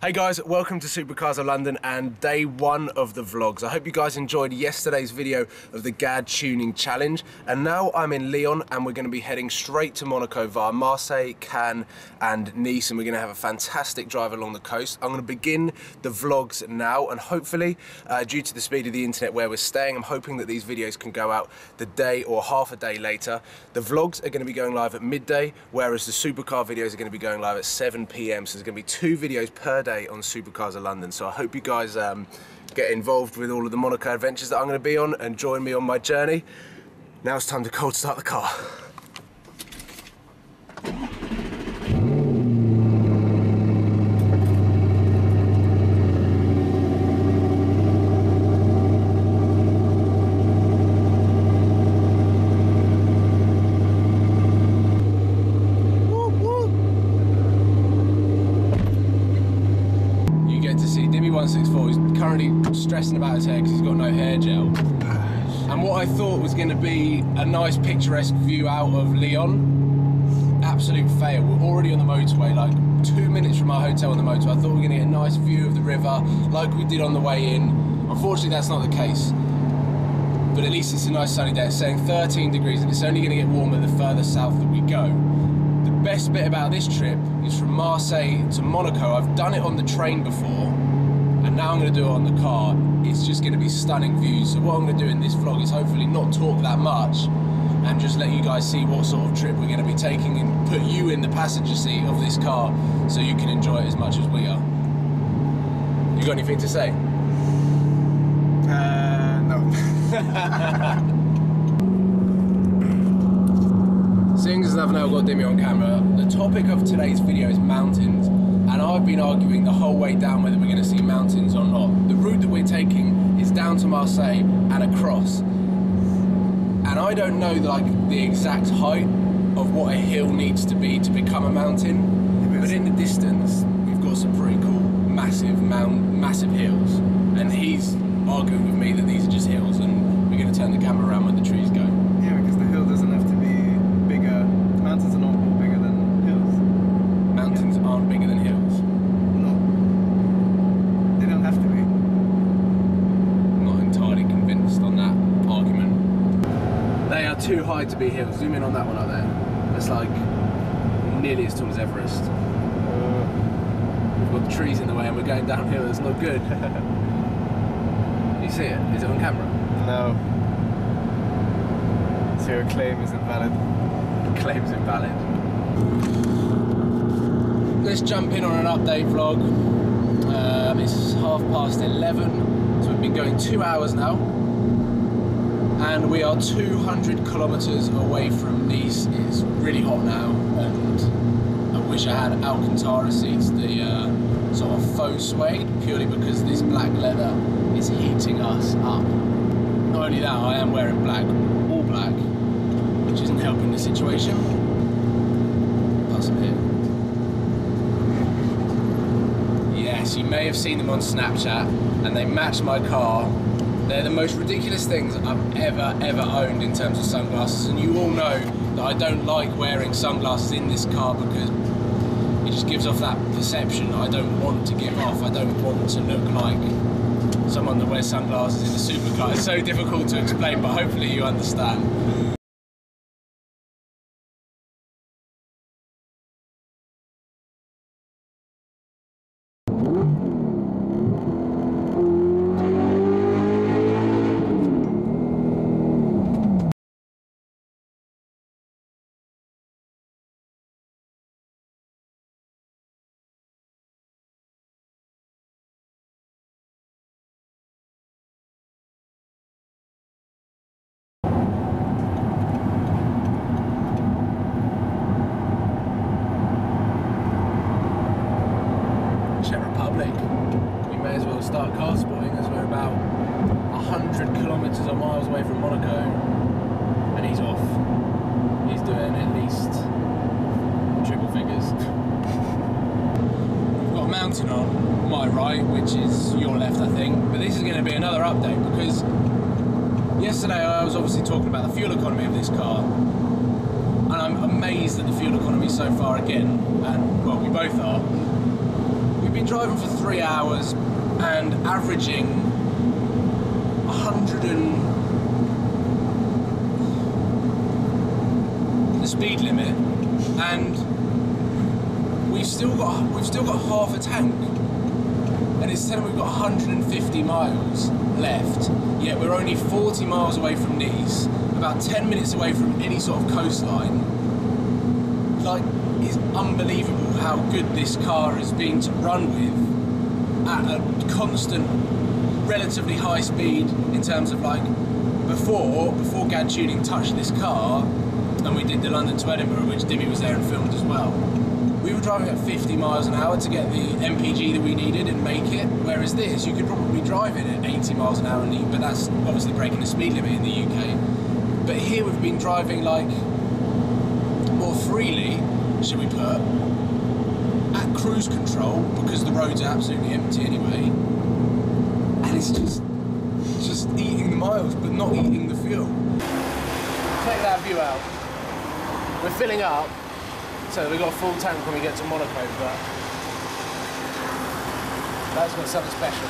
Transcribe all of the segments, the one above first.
Hey guys, welcome to Supercars of London and day one of the vlogs. I hope you guys enjoyed yesterday's video of the GAD tuning challenge. And now I'm in Lyon and we're going to be heading straight to Monaco via Marseille, Cannes and Nice, and we're going to have a fantastic drive along the coast. I'm going to begin the vlogs now, and hopefully, due to the speed of the internet where we're staying, I'm hoping that these videos can go out the day or half a day later. The vlogs are going to be going live at midday, whereas the supercar videos are going to be going live at 7 PM. So there's going to be two videos per day on Supercars of London. So I hope you guys get involved with all of the Monaco adventures that I'm going to be on and join me on my journey. Now it's time to cold start the car. Stressing about his hair because he's got no hair gel. And what I thought was going to be a nice picturesque view out of Lyon, absolute fail. We're already on the motorway, like 2 minutes from our hotel on the motorway. I thought we were going to get a nice view of the river like we did on the way in. Unfortunately that's not the case, but at least it's a nice sunny day. It's saying 13 degrees and it's only going to get warmer the further south that we go. The best bit about this trip is from Marseille to Monaco. I've done it on the train before, and now I'm going to do it on the car. It's just going to be stunning views. So what I'm going to do in this vlog is hopefully not talk that much and just let you guys see what sort of trip we're going to be taking and put you in the passenger seat of this car so you can enjoy it as much as we are. You got anything to say? No. Seeing as I've now got Dimi on camera, the topic of today's video is mountains. And I've been arguing the whole way down whether we're going to see mountains or not. The route that we're taking is down to Marseille and across. And I don't know the exact height of what a hill needs to be to become a mountain. But in the distance, we've got some pretty cool massive hills. And he's arguing with me that these are just hills and we're going to turn the camera around when the trees go. Yeah, because the hill doesn't have to be bigger. Mountains are not bigger than hills. Mountains aren't bigger than hills. Too high to be hills. Zoom in on that one up there. That's like nearly as tall as Everest. We've got the trees in the way and we're going downhill. That's not good. You see it? Is it on camera? No. So your claim is invalid. The claim's invalid. Let's jump in on an update vlog. It's 11:30. So we've been going 2 hours now. And we are 200 kilometers away from Nice. It's really hot now, and I wish I had Alcantara seats, the sort of faux suede, purely because this black leather is heating us up. Not only that, I am wearing all black, which isn't helping the situation. Pass up here. Yes, you may have seen them on Snapchat, and they match my car. They're the most ridiculous things I've ever owned in terms of sunglasses, and you all know that I don't like wearing sunglasses in this car because it just gives off that perception I don't want to give off. I don't want to look like someone that wears sunglasses in a supercar. It's so difficult to explain, but hopefully you understand. Start car spotting as we're about 100 kilometers or miles away from Monaco, and he's off. He's doing at least triple figures. We've got a mountain on my right, which is your left, I think. But this is going to be another update because yesterday I was obviously talking about the fuel economy of this car, and I'm amazed at the fuel economy so far again. And well, we both are. been driving for 3 hours and averaging 100 and the speed limit, and we've still got half a tank, and it's said we've got 150 miles left. Yet we're only 40 miles away from Nice, about 10 minutes away from any sort of coastline. Like, it's unbelievable how good this car has been to run with at a constant, relatively high speed. In terms of, like, before GAD tuning touched this car, and we did the London to Edinburgh, which Dimi was there and filmed as well, we were driving at 50 miles an hour to get the MPG that we needed and make it, whereas this, you could probably drive it at 80 miles an hour, but that's obviously breaking the speed limit in the UK. But here we've been driving, like, more freely, should we put, at cruise control, because the roads are absolutely empty anyway, and it's just eating the miles but not eating the fuel. Take that view out. We're filling up, so we've got a full tank when we get to Monaco, but that's got something special.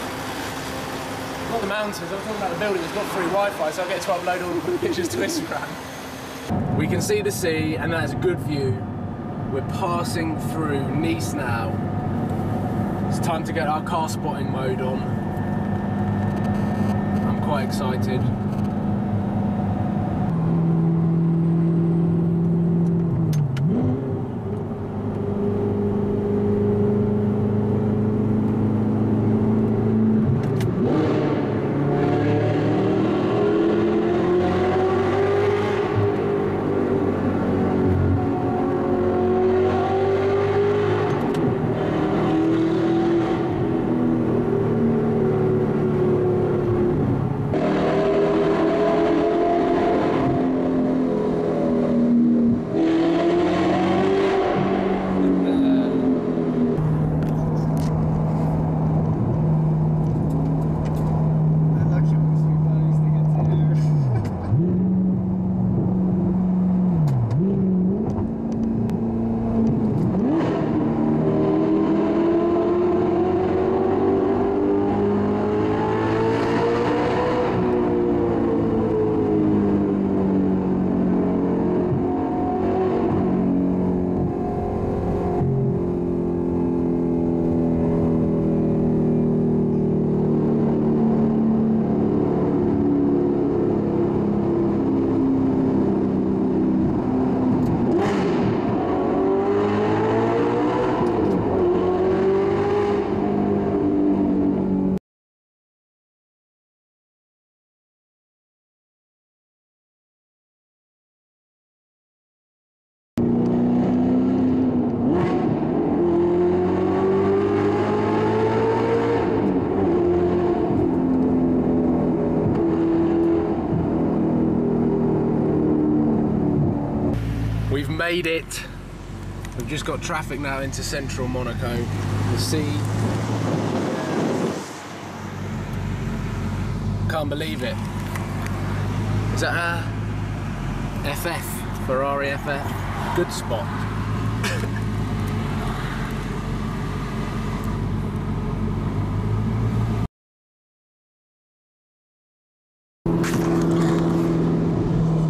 Not the mountains, I'm talking about the building that's got free Wi-Fi, so I'll get to upload all the pictures to Instagram. We can see the sea, and that is a good view. We're passing through Nice now. It's time to get our car spotting mode on. I'm quite excited. We've made it. We've just got traffic now into central Monaco. The sea. Can't believe it. Is that a FF? Ferrari FF? Good spot.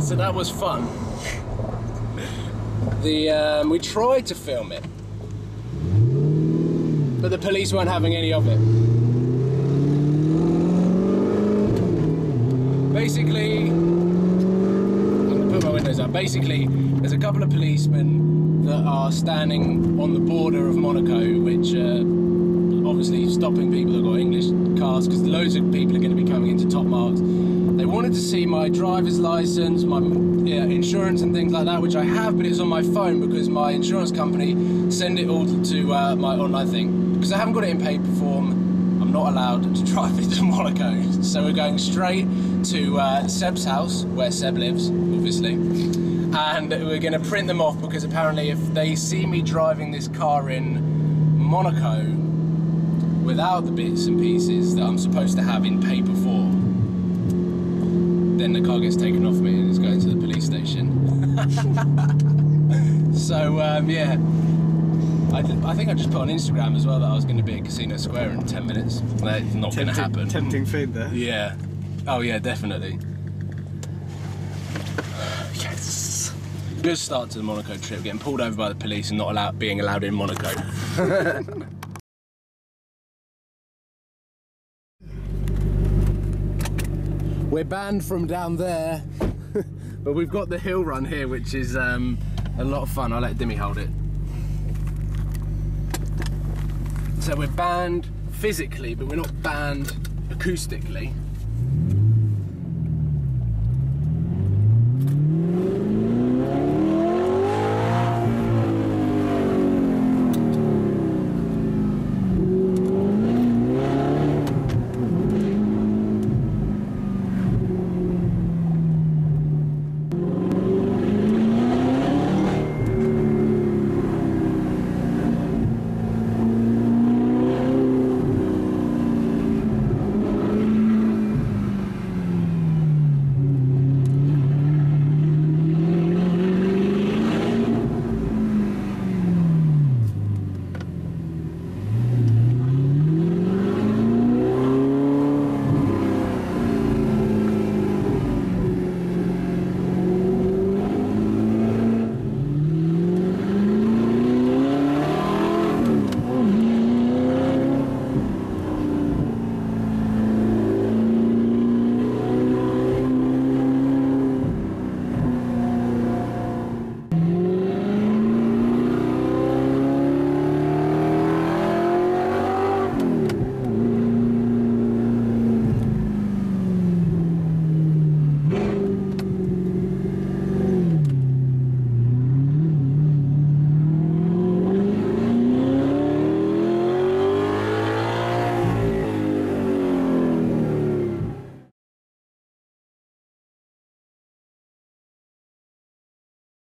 So that was fun. We tried to film it, but the police weren't having any of it. Basically, I'm going to put my windows up. Basically, there's a couple of policemen that are standing on the border of Monaco, which are obviously stopping people that got English cars, because loads of people are going to be coming into top marks. They wanted to see my driver's license, my insurance and things like that, which I have, but it's on my phone because my insurance company send it all to my online thing. Because I haven't got it in paper form, I'm not allowed to drive it to Monaco. So we're going straight to Seb's house, where Seb lives, obviously. And we're going to print them off, because apparently if they see me driving this car in Monaco without the bits and pieces that I'm supposed to have in paper form, then the car gets taken off me and it's going to the police station. So yeah, I think I just put on Instagram as well that I was going to be at Casino Square in 10 minutes. That's not going to happen. Tempting food there. Yeah. Oh yeah, definitely. Yes. Good start to the Monaco trip, getting pulled over by the police and not being allowed in Monaco. We're banned from down there, but we've got the hill run here, which is a lot of fun. I'll let Dimi hold it. So we're banned physically, but we're not banned acoustically.